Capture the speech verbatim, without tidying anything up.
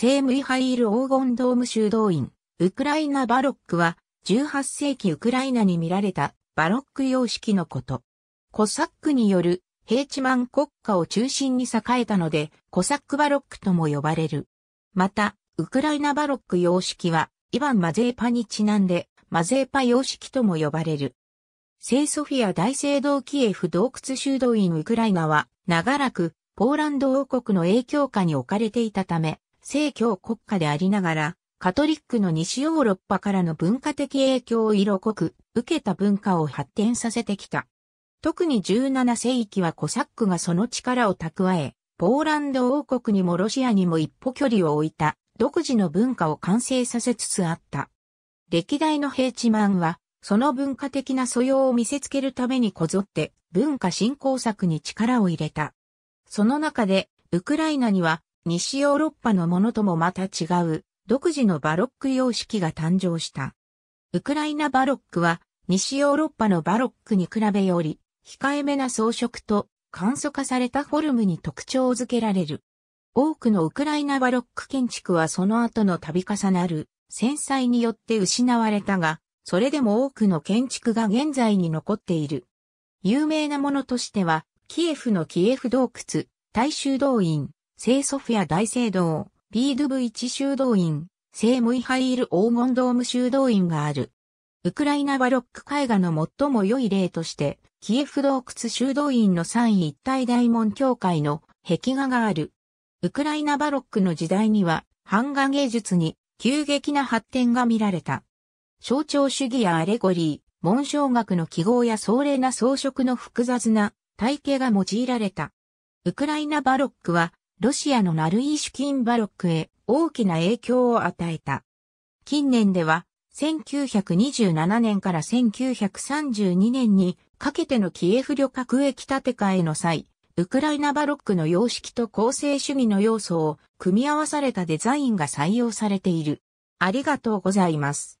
聖ミハイール黄金ドーム修道院、ウクライナバロックは、じゅうはっせいきウクライナに見られたバロック様式のこと。コサックによるヘーチマン国家を中心に栄えたので、コサックバロックとも呼ばれる。また、ウクライナバロック様式は、イヴァン・マゼーパにちなんで、マゼーパ様式とも呼ばれる。聖ソフィア大聖堂キエフ洞窟修道院ウクライナは、長らく、ポーランド王国の影響下に置かれていたため、正教国家でありながら、カトリックの西ヨーロッパからの文化的影響を色濃く受けた文化を発展させてきた。特にじゅうななせいきはコサックがその力を蓄え、ポーランド王国にもロシアにも一歩距離を置いた独自の文化を完成させつつあった。歴代のヘーチマンは、その文化的な素養を見せつけるためにこぞって文化振興策に力を入れた。その中で、ウクライナには、西ヨーロッパのものともまた違う独自のバロック様式が誕生した。ウクライナバロックは西ヨーロッパのバロックに比べより控えめな装飾と簡素化されたフォルムに特徴づけられる。多くのウクライナバロック建築はその後の度重なる戦災によって失われたが、それでも多くの建築が現在に残っている。有名なものとしては、キエフのキエフ洞窟、大修道院、聖ソフィア大聖堂、ビードゥブいち修道院、聖ミハイール黄金ドーム修道院がある。ウクライナバロック絵画の最も良い例として、キエフ洞窟修道院の三位一体大門教会の壁画がある。ウクライナバロックの時代には、版画芸術に急激な発展が見られた。象徴主義やアレゴリー、紋章学の記号や壮麗な装飾の複雑な体系が用いられた。ウクライナバロックは、ロシアのナルイーシュキンバロックへ大きな影響を与えた。近年ではせんきゅうひゃくにじゅうななねんからせんきゅうひゃくさんじゅうにねんにかけてのキエフ旅客駅建て替えの際、ウクライナバロックの様式と構成主義の要素を組み合わされたデザインが採用されている。ありがとうございます。